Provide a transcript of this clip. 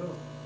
bro.